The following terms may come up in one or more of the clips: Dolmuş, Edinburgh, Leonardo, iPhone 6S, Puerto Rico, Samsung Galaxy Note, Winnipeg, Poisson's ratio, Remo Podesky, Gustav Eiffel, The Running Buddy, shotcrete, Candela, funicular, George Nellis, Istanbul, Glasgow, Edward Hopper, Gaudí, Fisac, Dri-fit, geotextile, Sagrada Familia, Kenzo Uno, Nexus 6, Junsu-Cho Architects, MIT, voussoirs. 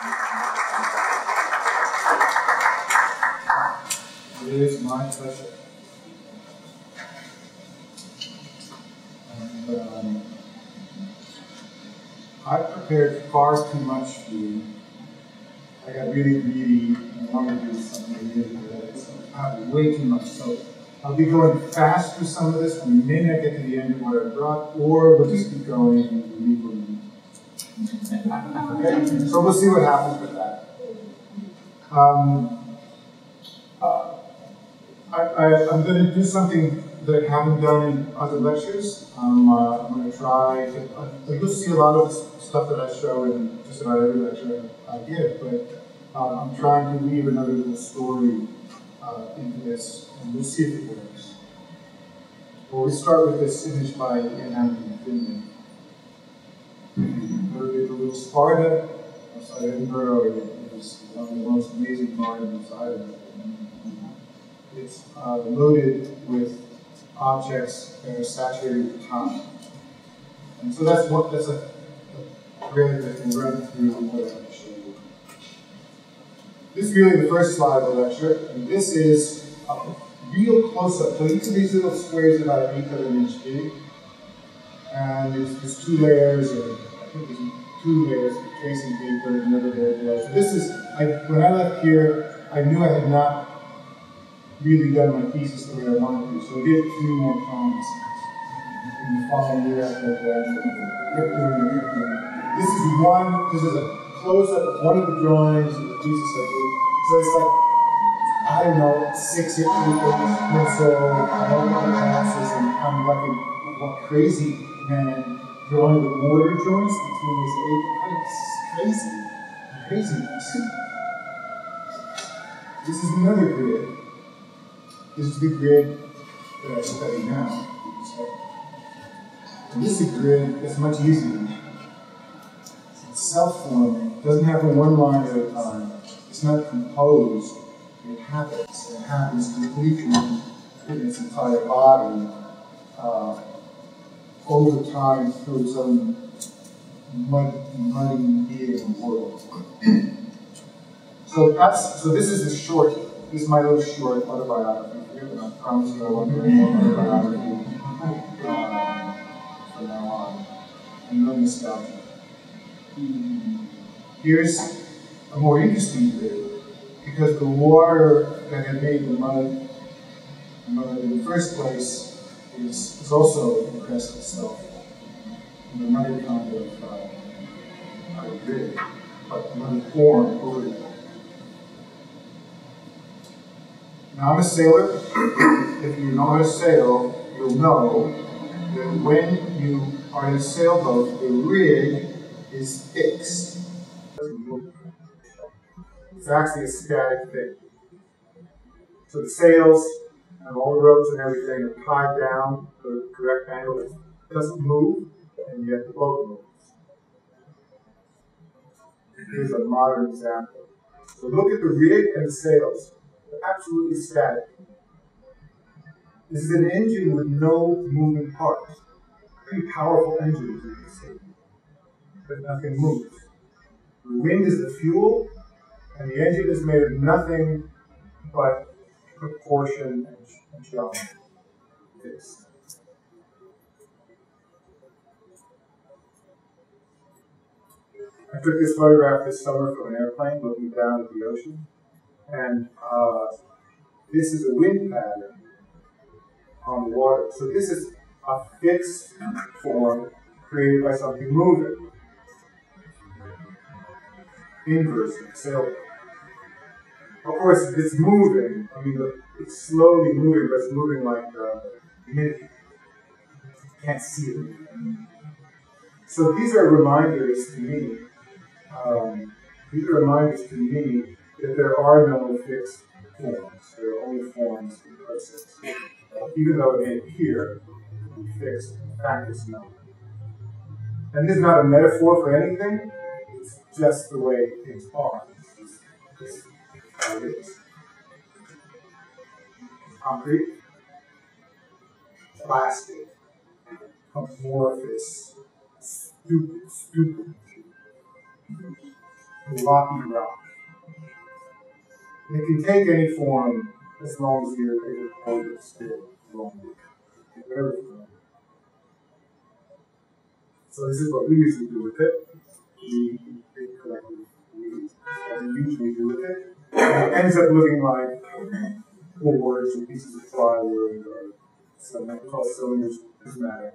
It is my pleasure. And, I've prepared far too much for you. I got really greedy and wanted to do something really good. So I had way too much. So I'll be going fast through some of this. We may not get to the end of what I brought, or we'll just keep going and leave them. So we'll see what happens with that. I'm going to do something that I haven't done in other lectures. I'm going to try to, you'll see a lot of stuff that I show in just about every lecture I give, but I'm trying to weave another little story into this, and we'll see if it works. Well, we start with this image by Ian Hamilton, Finland. There's a little Sparta outside Edinburgh. It was one of the most amazing gardens inside of it. It's loaded with objects that are saturated with time. And so that's what that's a grid that can run through what I can show you. This is really the first slide of the lecture, and this is a real close-up. So each of these little squares are about an eighth of an inch big. And there's two layers, or I think there's two layers of tracing paper, another layer below. So this is, when I left here, I knew I had not really done my thesis the way I wanted to. So I did a few more comments in the following year after I graduated. This is one, this is a close-up of one of the drawings of the thesis I did. So it's like, I don't know, 6 or 8 or so, I don't know the classes, and I'm like a crazy man drawing the water joints between these 8. Craziness. This is another grid. This is the grid that I study now. And this is a grid that's much easier. It's self-forming. It doesn't happen one line at a time. It's not composed. It happens. It happens completely in its entire body over time through its own muddy being world. So this is the short. This is my little short autobiography. I promise you I won't do any more autobiography from now on. And no nostalgia. Here's a more interesting grid, because the water that had made the mud in the first place, is also impressed itself in another kind of grid, but another form over it. Now, I'm a sailor. If you know how to sail, you'll know that when you are in a sailboat, the rig is fixed. It's actually a static thing. So the sails and all the ropes and everything are tied down to a correct angle. It doesn't move, and yet the boat moves. Here's a modern example. So look at the rig and the sails. Absolutely static. This is an engine with no moving parts. Pretty powerful engine, as you can see, but nothing moves. The wind is the fuel, and the engine is made of nothing but proportion and geometry. This. I took this photograph this summer from an airplane looking down at the ocean. And this is a wind pattern on water. So this is a fixed form created by something moving. Inverse, sailboat. Of course, it's moving. I mean, it's slowly moving, but it's moving like a minute. You can't see it. So these are reminders to me. That there are no fixed forms. There are only forms in process. Even though it may appear to be fixed, in fact it's not. And this is not a metaphor for anything. It's just the way things are. It's how it is. Concrete, plastic, amorphous, stupid. the rocky rock. It can take any form as long as you're able to hold it still. So this is what we usually do with it. We think collectively. We usually do with it. And it ends up looking like boards and pieces of plywood or something called cylinders, prismatic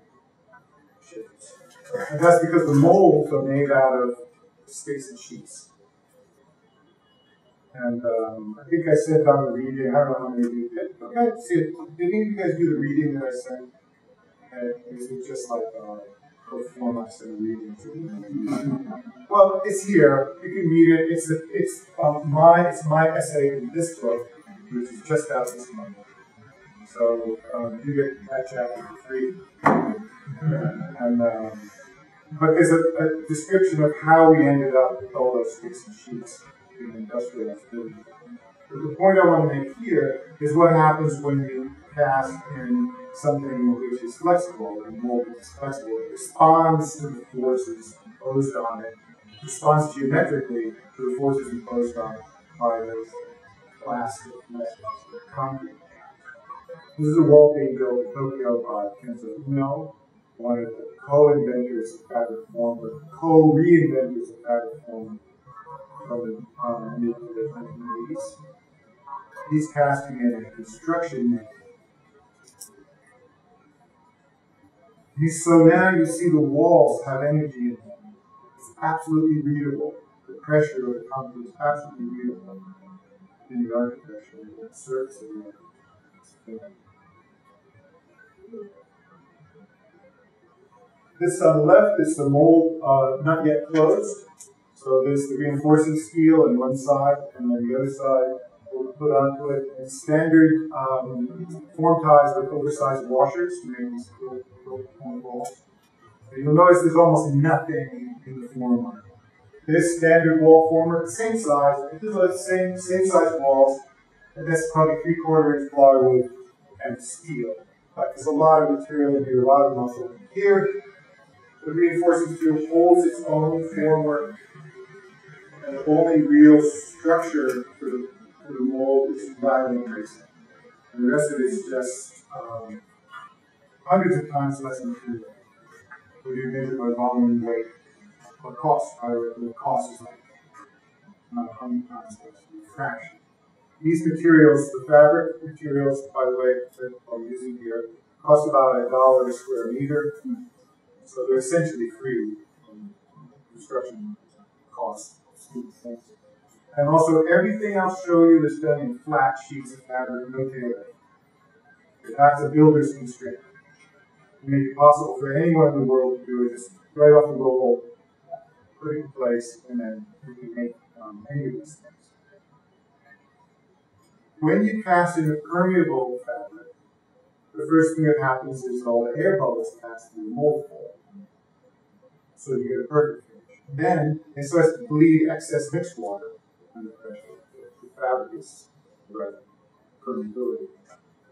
shapes. And that's because the molds are made out of spacer sheets. And I think I said on the reading, I don't know how many of you did. Okay, see, did any of you guys do the reading that I sent? It was just like pro forma I sent a reading to. Well, it's here. You can read it. It's my essay in this book, which is just out this month. So you get that chapter for free. And but there's a description of how we ended up with all those sticks and sheets. Industrial activity. But the point I want to make here is what happens when you cast in something which is flexible, and mold is flexible. It responds to the forces imposed on it, responds geometrically to the forces imposed on it by those plastic metals, concrete. This is a wall being built in Tokyo by Kenzo Uno, one of the co-inventors of fabric form, but co-reinventors of fabric form. From the mid to the 1980s. He's casting in a construction method. So now you see the walls have energy in them. It's absolutely readable. The pressure of the concrete is absolutely readable in the architecture, in the surface of the architecture. This on the left is the mold not yet closed. So there's the reinforcing steel on one side, and then the other side will put onto it. And standard form ties with oversized washers to make these little point walls. And you'll notice there's almost nothing in the form. This standard wall former, same size, same size walls, and that's probably 3/4 inch plywood and steel. Like there's a lot of material in here, a lot of muscle in here. The reinforcing steel holds its own formwork. And the only real structure for the mold is diamond bracing. And the rest of it is just hundreds of times less material. When you measure by volume and weight, or cost, I reckon the cost is like not 100 times less, a fraction. These materials, the fabric materials, by the way, that I'm using here, cost about $1 a square meter. So they're essentially free from construction costs. And also, everything I'll show you is done in flat sheets of fabric, no tailoring. That's a builder's constraint. It may be possible for anyone in the world to do it, just right off the roll, put it in place, and then you can make any of these things. When you cast in a permeable fabric, the first thing that happens is all the air bubbles pass through the mold hole. So you get a perfect. Then it starts to bleed excess mixed water under pressure. The fabric is right, permeability.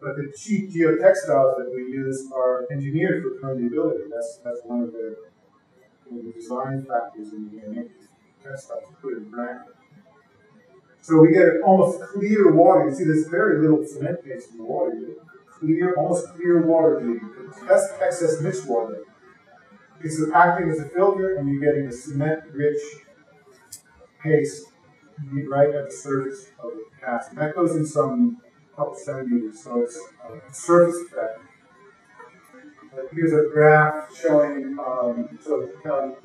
But the cheap geotextiles that we use are engineered for permeability. That's one of the design factors in the DNA textiles to put in bracket. So we get an almost clear water. You see, there's very little cement paste in the water. You get clear, almost clear water bleeding. That's excess mixed water. It's acting as a filter, and you're getting a cement-rich paste right at the surface of the cast. And that goes in some couple centimeters, so it's a surface effect. But here's a graph showing,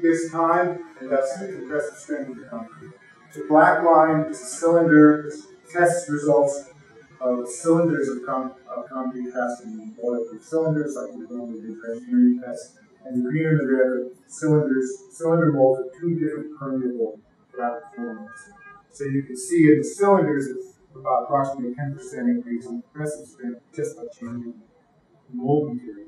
here's time, and that's the compressive strength of the concrete. The black line is the cylinder, test results of cylinders of concrete casting, waterproof cylinders, like we normally do for engineering tests. And the green and the red cylinder molds are two different permeable fabric forms. So you can see in the cylinders it's about approximately 10% increase in compressive strength just by changing the mold material.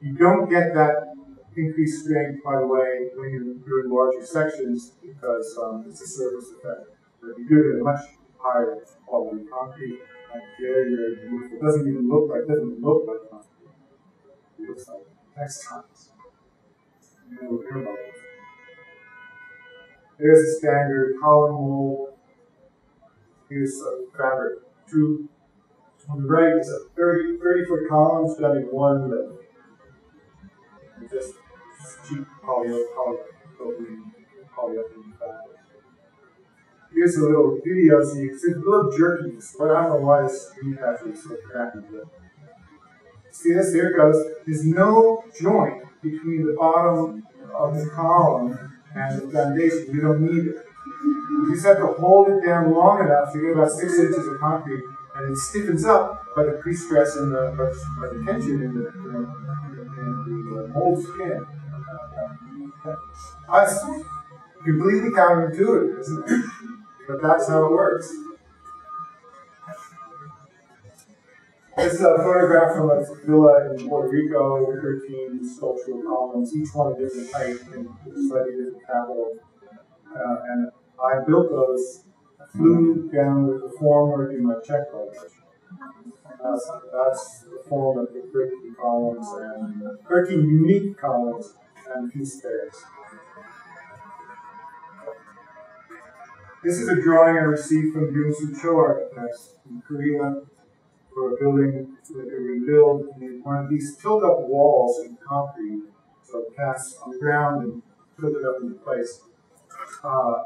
You don't get that increased strength, by the way, when you're doing larger sections because it's a surface effect. But you do get a much higher quality concrete, like very, very beautiful. It doesn't even look like concrete. It looks like. Next time. Here's a standard column mold. Here's a fabric tube. On the right is a 30-foot column studding one lip. Just cheap polyethylene fabric. Here's a little video so you can see it's a little jerky, but I don't know why this screen capture is so crappy. But see this? Here it goes. There's no joint between the bottom of the column and the foundation. You don't need it. You just have to hold it down long enough to get about 6 inches of concrete, and it stiffens up by the pre-stress and by the tension in the mold skin. That's completely counterintuitive, isn't it? But that's how it works. This is a photograph from a villa in Puerto Rico with 13 sculptural columns, each one a different height and slightly different capital. And I built those, flew down with the former in my check luggage. That's the form of the 13 columns and 13 unique columns and piece pairs. This is a drawing I received from Junsu-Cho Architects in Korea for a building that they would build. And they wanted these filled-up walls in concrete, so it cast on the ground and filled it up into place.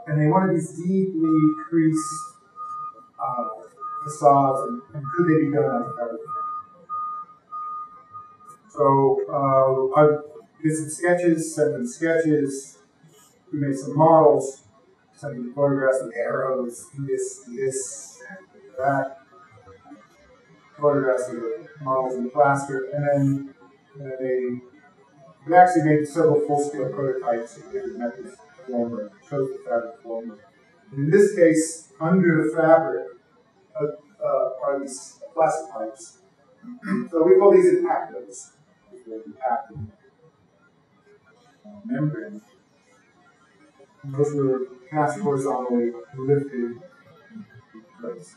And they wanted these deeply creased facades, and could they be done out of fabric? So I did some sketches, sent them sketches. We made some models, sent them photographs of arrows, this, that. Photographs of the models in plaster, and then they actually made several full-scale prototypes of different methods of former, chose the fabric former. In this case, under the fabric are these plastic pipes. So we call these impactos. They're impacted membrane. And those were cast horizontally, lifted in place.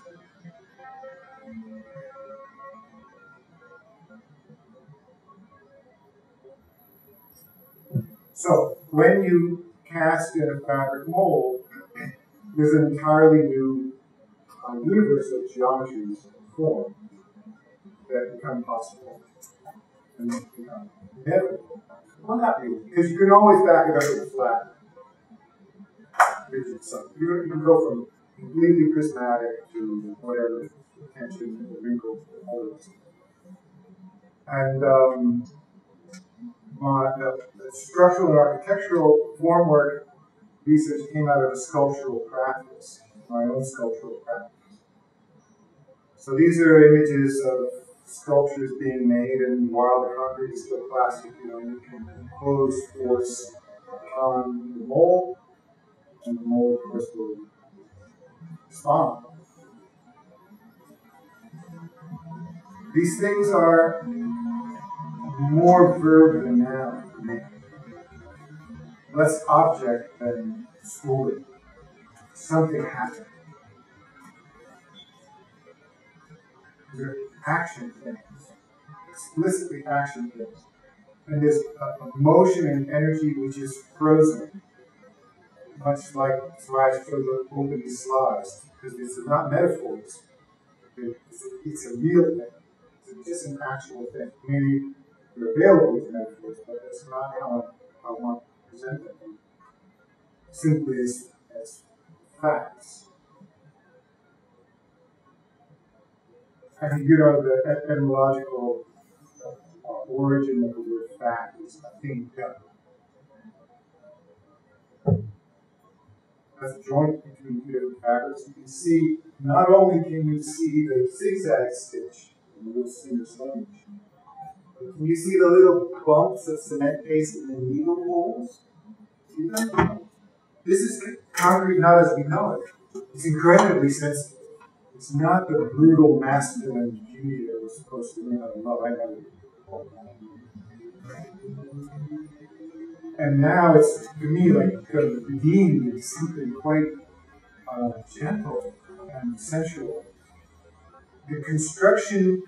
So, when you cast in a fabric mold, there's an entirely new universe of geometries and form that become possible. And become inevitable. Well, not really, because you can always back it up with a flat rigid something. You can go from completely prismatic to whatever tension and wrinkles and all of this. And the structural and architectural formwork research came out of a sculptural practice, my own sculptural practice. So these are images of sculptures being made, and while the concrete is still plastic, you can impose force on the mold, and the mold, of course, will respond. These things are more verb than noun, less object than story. Something happened. They're action things, explicitly action things. And there's emotion and energy which is frozen, much like slides for the opening slides, because these are not metaphors. It's a real thing. It's just an actual thing. Maybe they're available as metaphors, but that's not how I want to present them. Simply as facts. I mean, the etymological origin of the word fact is a thing done. That's a joint between two different fabrics. You can see, not only can you see the zigzag stitch, and we'll see this language. Can you see the little bumps of cement paste in the needle holes? See that? This is concrete not as we know it. It's incredibly sensitive. It's not the brutal masculine beauty that we're supposed to know and love. I know. And now it's, to me, like redeemed is something quite gentle and sensual. The construction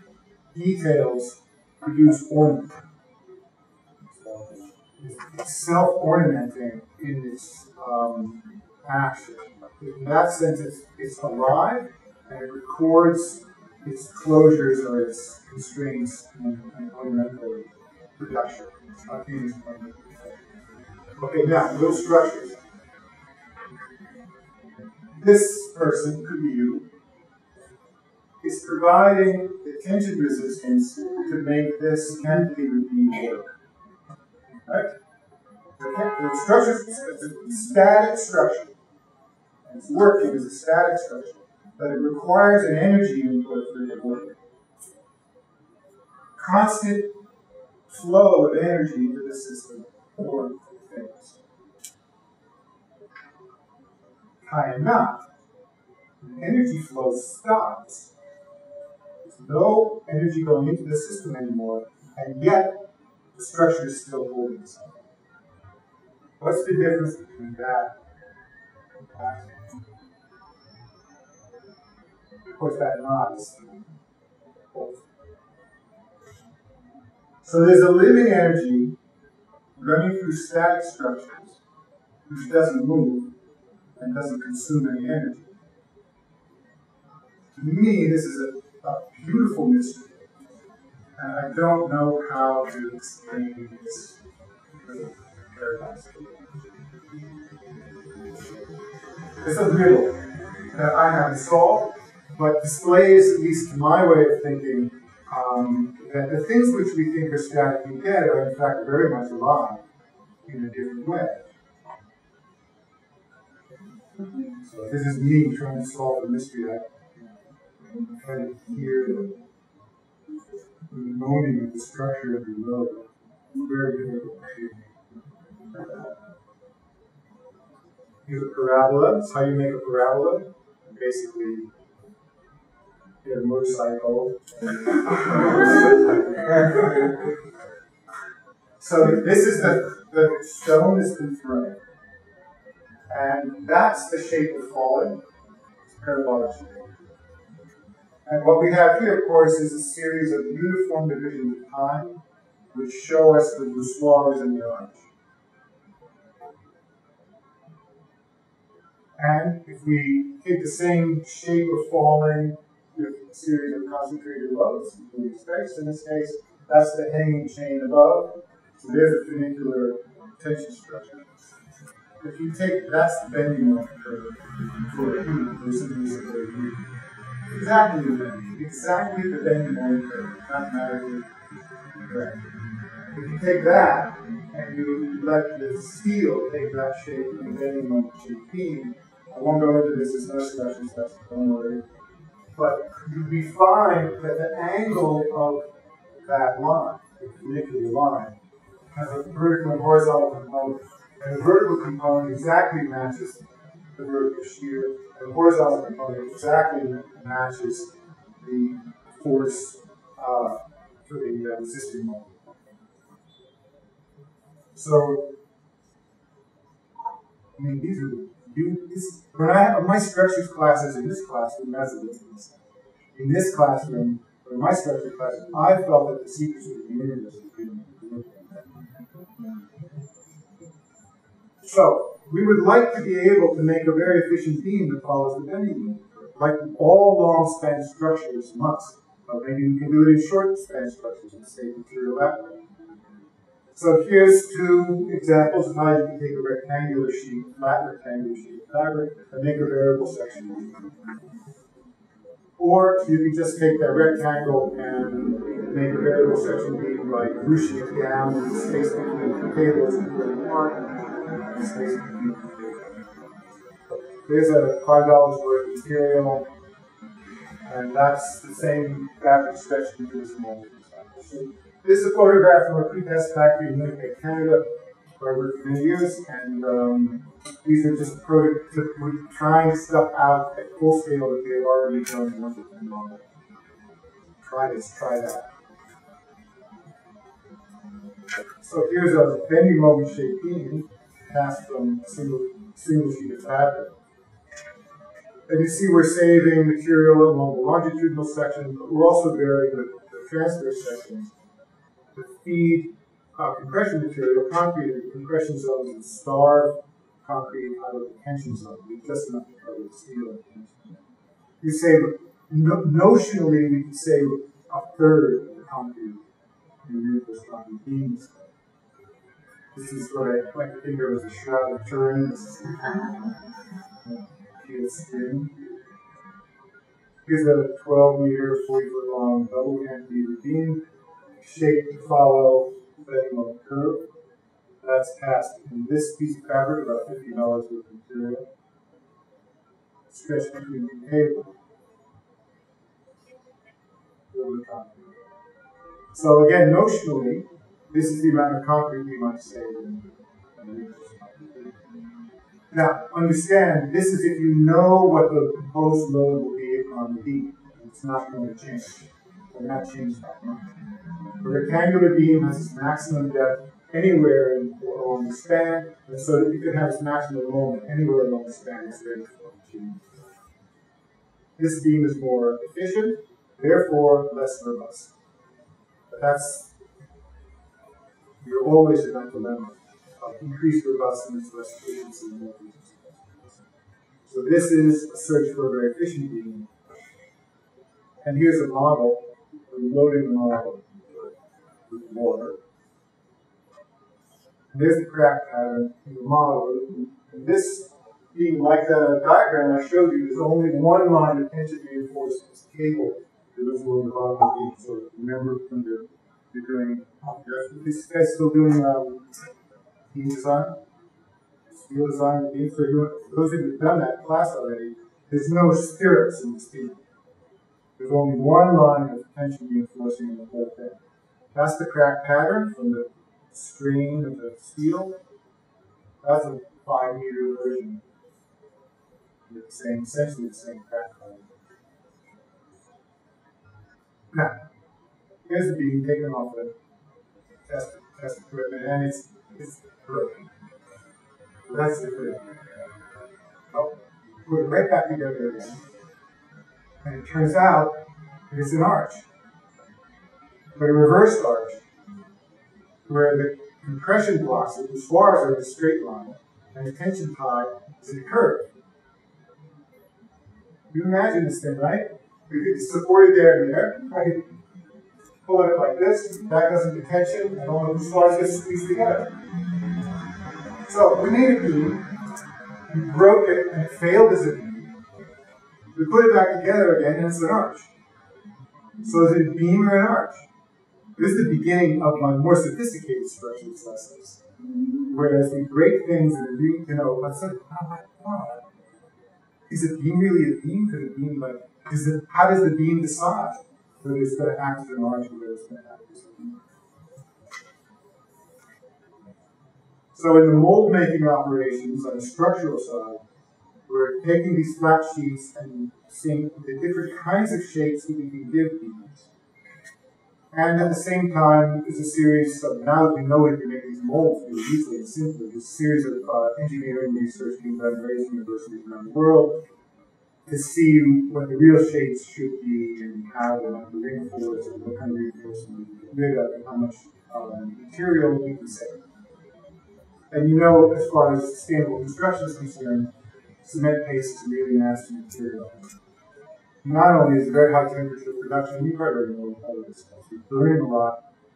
details produce ornament. It's self-ornamenting in its action. In that sense, it's alive, and it records its closures or its constraints in elementary production. It's not being funded. Okay, now, little structures. This person, could be you, is providing the tension resistance to make this cantilever beam work. Right? The structure is a static structure. It's working as a static structure, but it requires an energy input for it to work. Constant flow of energy into the system for things. High enough, the energy flow stops. There's no energy going into the system anymore, and yet the structure is still holding itself. What's the difference between that and that? Of course, that knot is holding. So there's a living energy running through static structures, which doesn't move and doesn't consume any energy. To me, this is a beautiful mystery, and I don't know how to explain this paradox. It's a riddle that I haven't solved, but displays, at least to my way of thinking, that the things which we think are static and dead are in fact very much alive in a different way. So this is me trying to solve a mystery that I'm trying to hear the moaning of the structure of the road. Very difficult to use a parabola. That's how you make a parabola. Basically, you have a motorcycle. So this is the stone that's been thrown. And that's the shape of falling. It's parabolic shape. And what we have here, of course, is a series of uniform divisions of time, which show us the voussoirs and the arch. And if we take the same shape of falling with a series of concentrated loads, including space in this case, that's the hanging chain above. So there's a funicular tension structure. If you take, that's the bending moment for a human, for something that's very weak. Exactly the bending moment curve, mathematically correct. If you take that and you let the steel take that shape and bending moment shape beam, I won't go into this, there's no discussion, so that's don't worry. But we find that the angle of that line, the funicular line, has a vertical and horizontal component. And the vertical component exactly matches the vertical shear, and the horizontal component exactly matches the force for the resisting moment. So, I mean, these are when I have my structures classes in this classroom, that's what it is. In this classroom, or my structure classroom, I felt that the secrets of the universe were being looked at. So, we would like to be able to make a very efficient beam that follows the bending moment, like all long-span structures must. But maybe we can do it in short-span structures and save material that way. So here's two examples of how you can take a rectangular sheet, flat rectangular sheet of fabric, and make a variable section. Or you can just take that rectangle and make a variable section beam by pushing it down in the space between the tables and putting on. There's a $5 worth of material, and that's the same fabric stretched into this mold. This is a photograph from a pre-test factory in Winnipeg, Canada, where we're going to use, and these are just prototypical, trying stuff out at full scale that they've already done once it's been modeled. Try this, try that. So here's a bending moment shaped beam. Cast from a single sheet of fabric. And you see we're saving material along the longitudinal section, but we're also varying the transverse sections to feed compression material, concrete compression zones, and starve concrete out of the tension zone. We've just enough to cover the steel and tension zone. You say, notionally, we could say a third of the concrete in reinforced concrete being this. This is what I like to think of as a shroud of Turin. This is here's a 12-meter, 40-foot-long double-handed beam, shaped to follow the bendable curve. That's cast in this piece of fabric, about $50 worth of material, stretched between the table. So again, notionally, this is the amount of concrete we might say. Now, understand, this is if you know what the proposed load will be on the beam. It's not going to change. It will not change that much. The rectangular beam has its maximum depth anywhere along the span, and so that you can have its maximum moment anywhere along the span. It's very difficult to change. This beam is more efficient, therefore less robust. But that's, you're always in that dilemma of increased robustness, less efficiency, and more efficiency. So this is a search for a very efficient beam. And here's a model, a loading model with water. And there's the crack pattern in the model. And this beam, like the diagram I showed you, is only one line of tension reinforced cable that was on the bottom of the beam. So remember when you're doing, this guy's still doing beam design, steel design beam. So for those of you who've done that class already, there's no stirrups in this beam. There's only one line of tension reinforcing the whole thing. That's the crack pattern from the strain of the steel. That's a 5-meter version. With the same, essentially the same crack pattern. Now, here's the beam taken off the test equipment, and it's broken. So that's the equipment. Oh, put it right back together again. And it turns out that it's an arch, but a reversed arch, where the compression blocks of the bars are in a straight line, and the tension tie is in a curve. You imagine this thing, right? We could support it there and there, right? Pull it up like this, that doesn't get tension, and all those bars get squeezed together. So we made a beam, we broke it, and it failed as a beam. We put it back together again, and it's an arch. So is it a beam or an arch? This is the beginning of my more sophisticated structures lessons. Whereas we break things and we, is a beam really a beam? Could a beam how does the beam decide whether it's going to act as an arch or whether it's going to act as a beam? So in the mold-making operations on the structural side, we're taking these flat sheets and seeing the different kinds of shapes that we can give beams. And at the same time, there's a series of, now that we know we can make these molds really easily and simply, there's a series of engineering research being done at various universities around the world to see what the real shapes should be and how they might be reinforced and what kind of reinforcement we can get rid of and how much material we can save. And you know, as far as sustainable construction is concerned, cement paste is really nasty material. Not only is it very high temperature production, you probably know all this stuff. You're burning a lot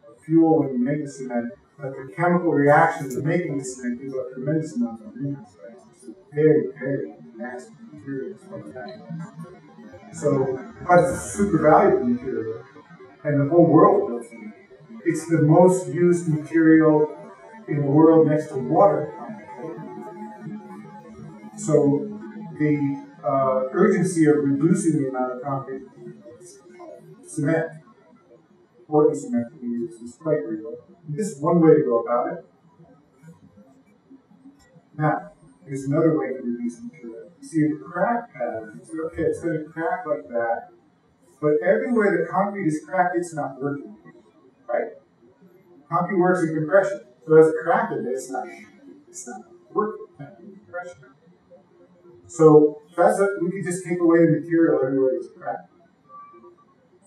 of fuel when you make the cement, but the chemical reactions of making the cement gives a tremendous amount of greenhouse gases. It's a very, very nasty material. So, but it's a super valuable material, and the whole world knows it. It's the most used material in the world next to water. So the urgency of reducing the amount of concrete cement, important cement that we use, is quite real. And this is one way to go about it. Now, there's another way to reduce material. See, a crack pattern, so, okay, it's going to crack like that, but everywhere the concrete is cracked, it's not working, right? Concrete works in compression, so as a crack in it, it's not working in compression. So we could just take away the material everywhere it's cracked.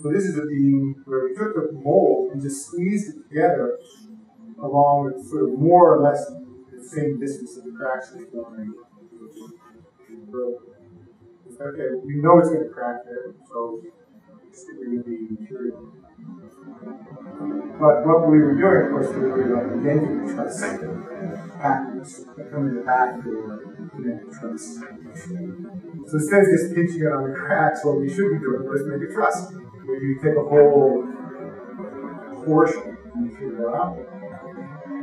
So this is a beam where we took the mold and just squeezed it together along with sort of more or less the same distance that the cracks are going in the road. Okay, we know it's going to crack there, so it's going to be material. But what we were doing, of course, we were like making the truss backwards, coming the back door and then the truss. So instead of just pinching it on the cracks, what we should be doing was make a truss, where you take a whole portion and figure it out.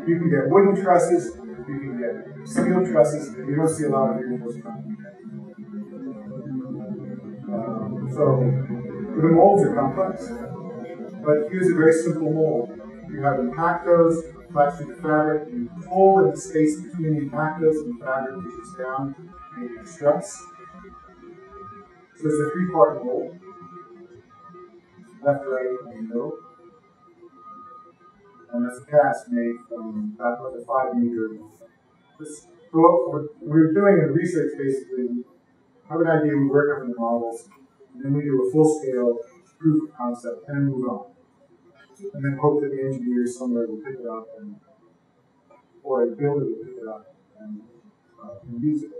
You can get wooden trusses, you can get steel trusses, and you don't see a lot of reinforced concrete. So the molds are complex, but here's a very simple mold. You have impactos, flash through the fabric, you pull in the space between the impactos and the fabric, which is down, and you truss. So it's a three-part mold, left, right, and middle. And that's a cast made from about like a 5 meter. What we're doing in research basically, have an idea, we work on the models, and then we do a full scale proof of concept and move on. And then hope that the engineers somewhere will pick it up, and, or a builder will pick it up and use it.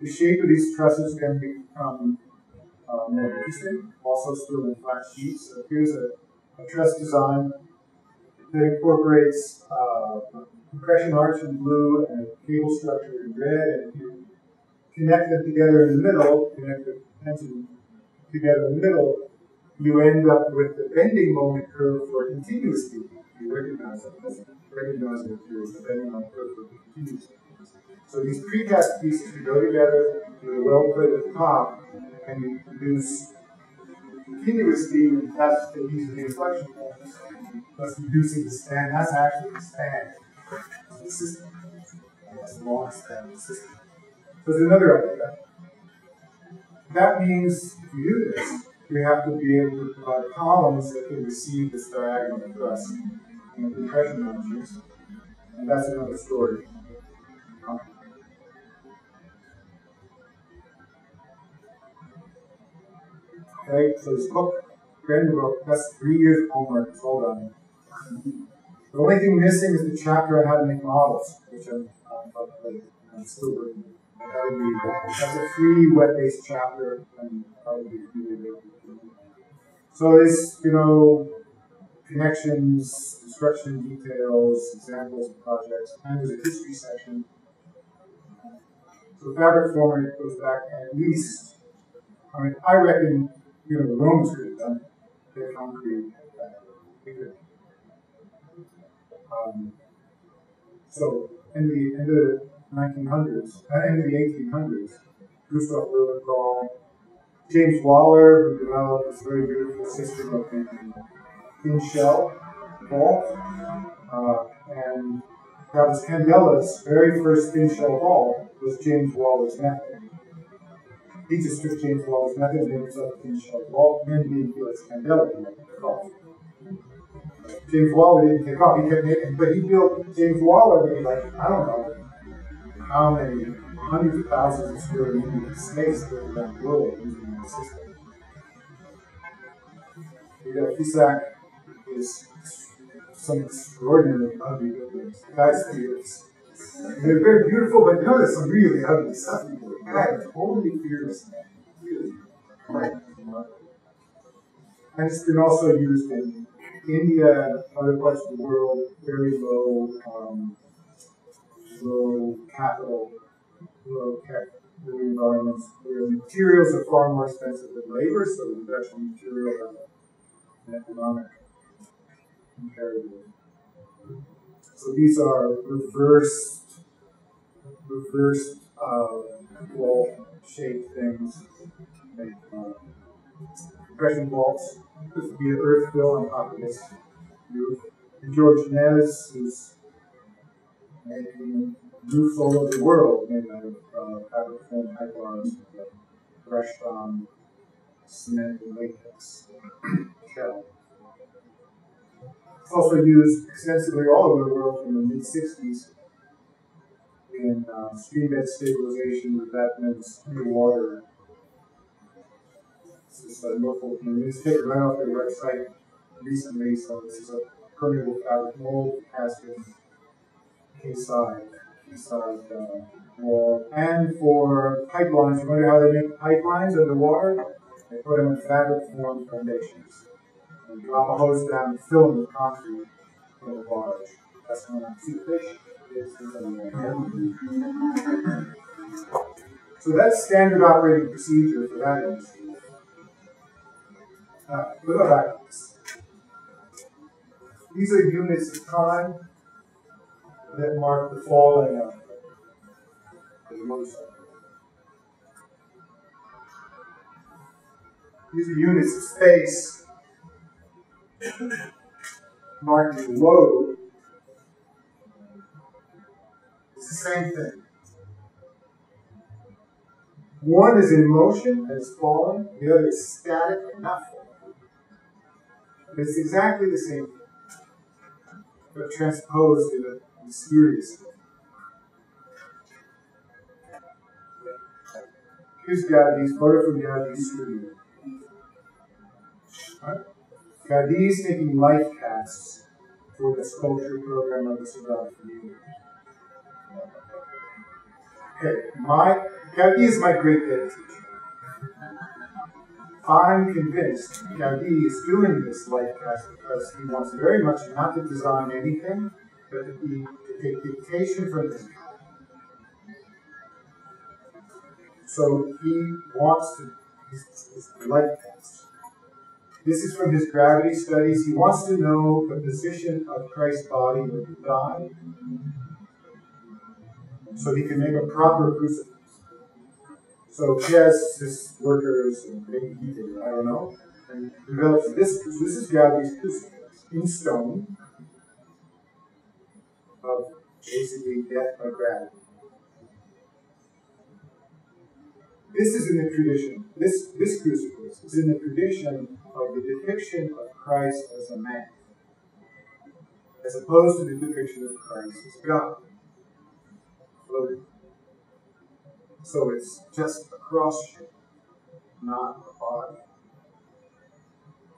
The shape of these trusses can become more interesting, also still in flat sheets. So here's a truss design that incorporates compression arch in blue and a cable structure in red, and you connect them together in the middle, connect the tension together in the middle, you end up with the bending moment curve for continuous beam. You recognize that as recognizable curve, the bending moment curve for continuous beam. So these precast pieces you go together, you're well put at the top, and you produce continuously, that's the use of the inflection points. That's reducing the span. That's actually the span of the system. That's the longest span of the system. So there's another idea. That means if you do this, you have to be able to provide columns that can receive this diagonal thrust and the compression motions. And that's another story. Right? So this book, brand new book, that's 3 years of homework, it's all done. The only thing missing is the chapter on how to make models, which I'm still working on. That's a free web-based chapter, and that would be really good. So this, you know, connections, instruction details, examples of projects, and there's a history section. So fabric forming goes back at least, I mean, I reckon, you know, the Romans could have done their concrete. So, in the 1900s, in the 1800s, Gustav Eiffel, James Waller, who developed this very beautiful system of thin shell vault, and that was Candela's very first thin shell vault, was James Waller's method. He just took James Waller's method and named himself in short wall, and then Felix Candela took off. James Waller didn't take off, he kept making, but he built James Waller with like, I don't know how many hundreds of thousands of square meters of space that were that world using the system. You got Fisac is some extraordinary ugly buildings. Guys, they're very beautiful, but you know there's some really ugly stuff. I am totally fearless, man. Really. Right. And it's been also used in India and other parts of the world, very low, low capital, low tech, low environments, where materials are far more expensive than labor, so the reduction of material and economic imperative. So these are reversed wall-shaped things, like compression vaults. This would be an earth fill on top of this roof. And George Nellis, who's making roofs all over the world, made out of fabric foam pipe bars, brushed on cement and latex shell. It's also used extensively all over the world from the mid-60s in stream bed stabilization, abutments, new water. This is a local newspaper right off their website recently, so this is a permeable fabric mold casting inside the wall. And for pipelines, remember how they make pipelines underwater? They put them in fabric formed foundations. And drop a hose down and fill them with concrete for the barge. That's when I see the fish. So that's standard operating procedure for that industry. What about items? These are units of time that mark the falling of the motion. These are units of space marking the load. It's the same thing. One is in motion and is falling, the other is static and not falling. But it's exactly the same thing, but transposed in a mysterious way. Here's Gaudí's photo from Gaudí's studio. Right? Gaudí's taking life casts for the sculpture program of the Sagrada Familia. Okay, Gaudí is my great day teacher. I'm convinced Gaudí is doing this life cast because he wants very much not to design anything, but to be to take dictation from his God. So he wants to his life cast. This is from his gravity studies. He wants to know the position of Christ's body when he died, so he can make a proper crucifix. So he has his workers, and maybe he did, I don't know, and develops this. This is Gaudí's crucifix in stone of basically death by gravity. This is in the tradition. This crucifix is in the tradition of the depiction of Christ as a man, as opposed to the depiction of Christ as God. Floating. So it's just a cross shape, not a body.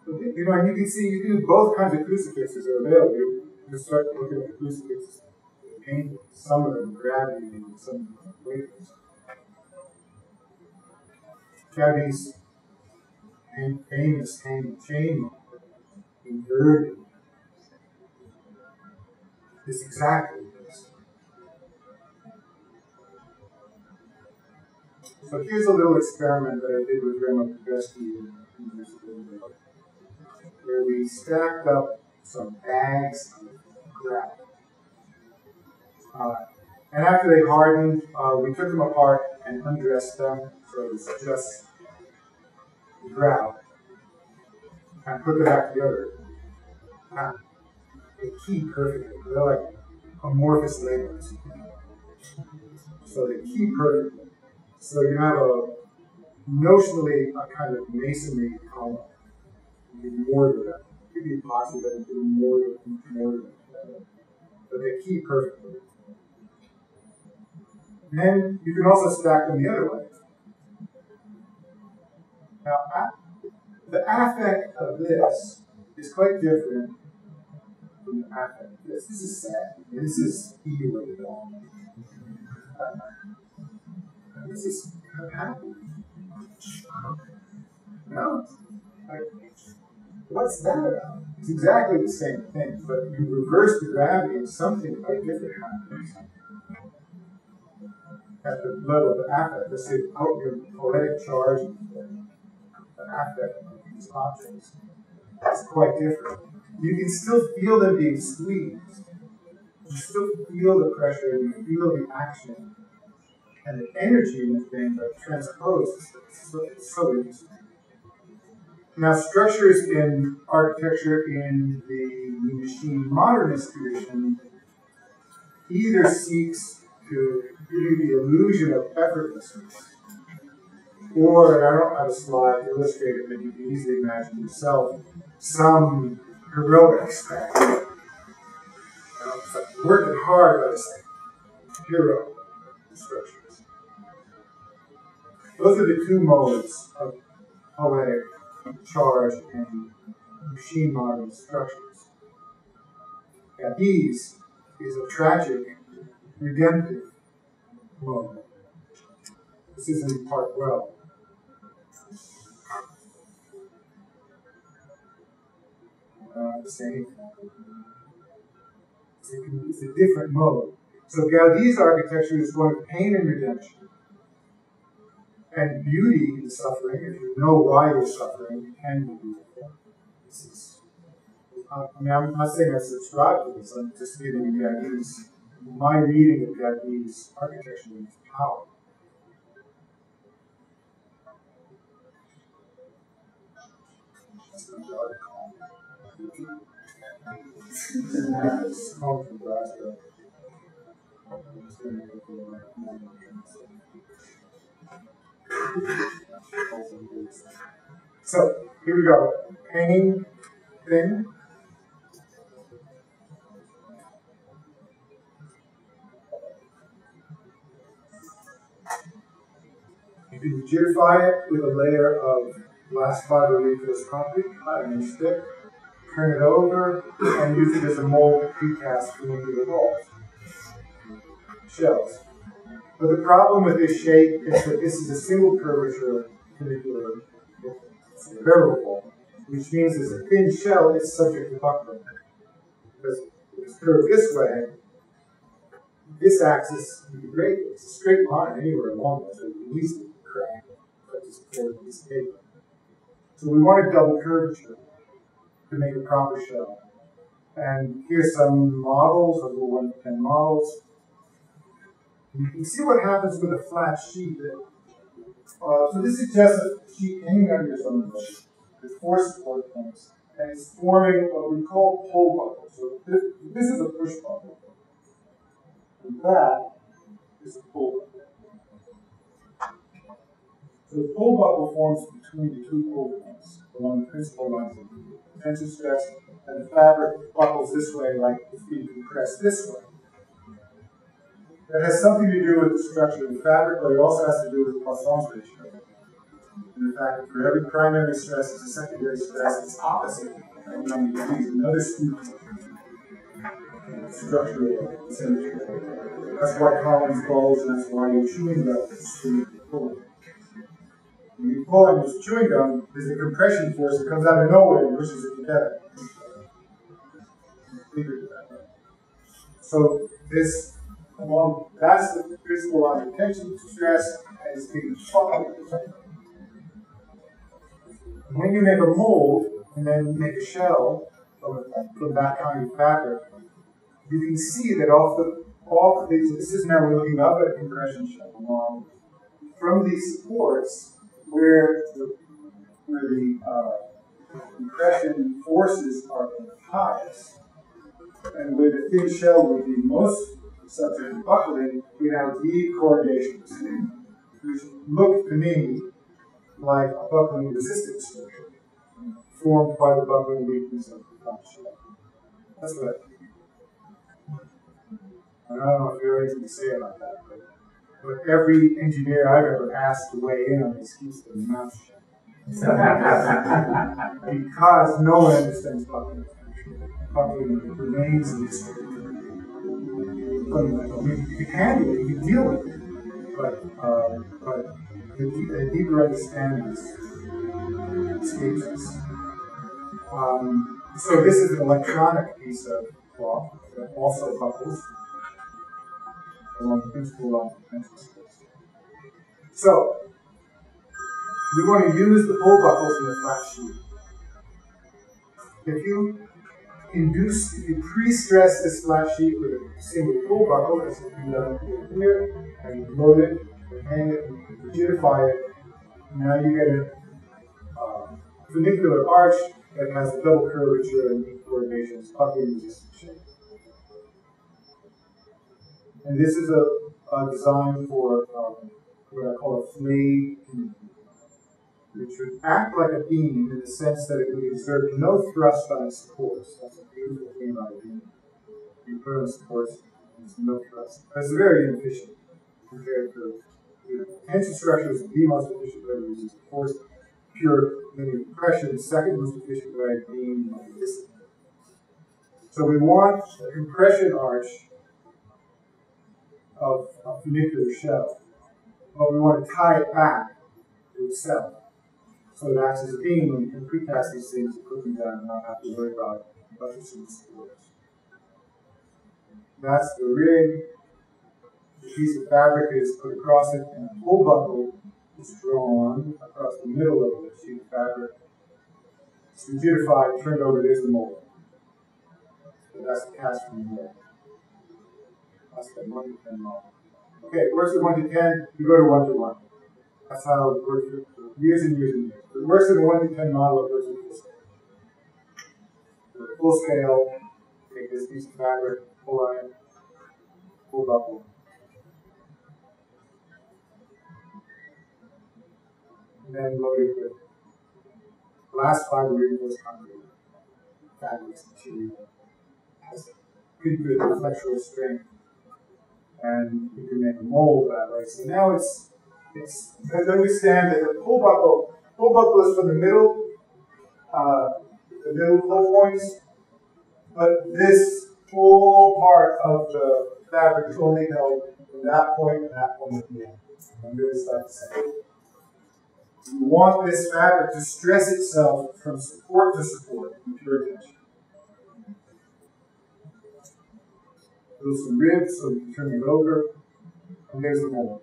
You know, and you can see both kinds of crucifixes are available. You start looking at the crucifixes, painted, some of them gravity, and some of them weightless. Gaudí's famous hanging chain inverted is exactly this. So here's a little experiment that I did with Remo Podesky where we stacked up some bags of gravel. And after they hardened, we took them apart and undressed them, so it was just gravel, and put them back together. They keep perfectly. They're like amorphous labels. So they keep perfectly. So you have a kind of masonry column. You can mortar that. You can epoxy that and do mortar that. But they keep perfectly. Then you can also stack them the other way. Now, the affect of this is quite different from the affect of this. This is sad. This is evil at all. This is happy. No. What's that about? It's exactly the same thing, but you reverse the gravity and something quite different happens. At the level of the affect, let's say your poetic charge, the affect of these objects, that's quite different. You can still feel them being squeezed. You still feel the pressure, you feel the action. And the energy in the thing that transposed is so interesting. Now, structures in architecture in the machine modernist tradition either seeks to give you the illusion of effortlessness, or, and I don't have a slide to illustrate it, but you can easily imagine yourself, some heroic aspect. It's like working hard on this hero structure. Those are the two modes of poetic charge and machine modern structures. Gaudí's is a tragic mediante. Well, this isn't quite well. Same. It's a different mode. So Gaudí's architecture is one of pain and redemption. And beauty is suffering. If you know why you're suffering, you can be beautiful. This is, I mean, I'm not saying I subscribe to this. I'm just giving you the ideas. My reading of Gaudí's architecture is power. That's another column. It's called from Glasgow. So here we go. Painting thing. You can rigidify it with a layer of glass fiber leafless concrete, and you stick, turn it over, and use it as a mold precast for the walls. Shells. But the problem with this shape is that this is a single curvature funicular variable, which means as a thin shell is subject to buckling. Because if it's curved this way, this axis would be great. It's a straight line anywhere along this, so you can easily crack it, but just curve this paper. So we want a double curvature to make a proper shell. And here's some models, over 1 to 10 models. You can see what happens with a flat sheet. So this is just a sheet hanging under something with four support points, and it's forming what we call pull buckles. So this is a push buckle, and that is a pull buckle. So the pull buckle forms between the two pull points along the principal lines of the tension stress, and the fabric buckles this way, like it's being compressed this way. That has something to do with the structure of the fabric, but it also has to do with the Poisson's ratio. And the fact that for every primary stress, there's a secondary stress, it's opposite. And then you use another student structure of the symmetry. That's why Collins balls, and that's why you're chewing gum is pulling. When you pull on this chewing gum, there's a compression force that comes out of nowhere and pushes it together. So this. Well, that's the principle of tension stress as being followed. When you make a mold and then make a shell from that kind of fabric, you can see that all of these, this is now we're looking up at a compression shell along from these supports where the compression forces are the highest, and where the thin shell would be most subject to buckling, we have deep corrugations, which look to me like a buckling resistance structure formed by the buckling weakness of the top shell. That's what I think. I don't know if there is anything to say about that, but every engineer I've ever asked to weigh in on this keeps their mouth shut. Because no one understands buckling. Buckling remains a mystery. Fundamental. I mean, you can handle it, you can deal with it, but the deeper understanding escapes us. So this is an electronic piece of cloth that also buckles along the principal line of tension stress. So we want to use the pull buckles in the flat sheet. If you pre-stress this flat sheet with a single pull buckle, as if you've done it here, and you load it, and hang it, and rigidify it, now you get a funicular arch that has a double curvature and deformation, buckling resistant shape. And this is a design for what I call a flay beam, which would act like a beam in the sense that it would exert no thrust on its supports. That's a beautiful thing about a beam. You put on supports, there's no thrust. That's very inefficient compared to tension structures. The most efficient way to reduce the force, pure linear compression, the second most efficient way to beam like this. So we want a compression arch of nuclear shell. But we want to tie it back to itself. So it acts as a beam, and you can precast these things and put them down and not have to worry about buttressing supports. That's the rig. The piece of fabric is put across it, and a pole buckle is drawn across the middle of the sheet of fabric. It's rigidified, turned over, there's the mold. So that's the cast from the mold. That's the 1 to 10 mold. Okay, works at 1 to 10, you go to 1 to 1. That's how it works for years and years and years. If it works in a 1 to 10 model, it works in full scale. For full scale, take this piece of fabric, pull iron, pull buckle. And then load it with glass fiber reinforced concrete fabrics and material. Has pretty good flexural strength. And you can make a mold that way. So now it's understand that the pole buckle is from the middle pole points, but this whole part of the fabric is only held from that point and that point at the end. I'm going to start the same. You want this fabric to stress itself from support to support in pure tension. Build some ribs so you can turn it over, and there's the mold.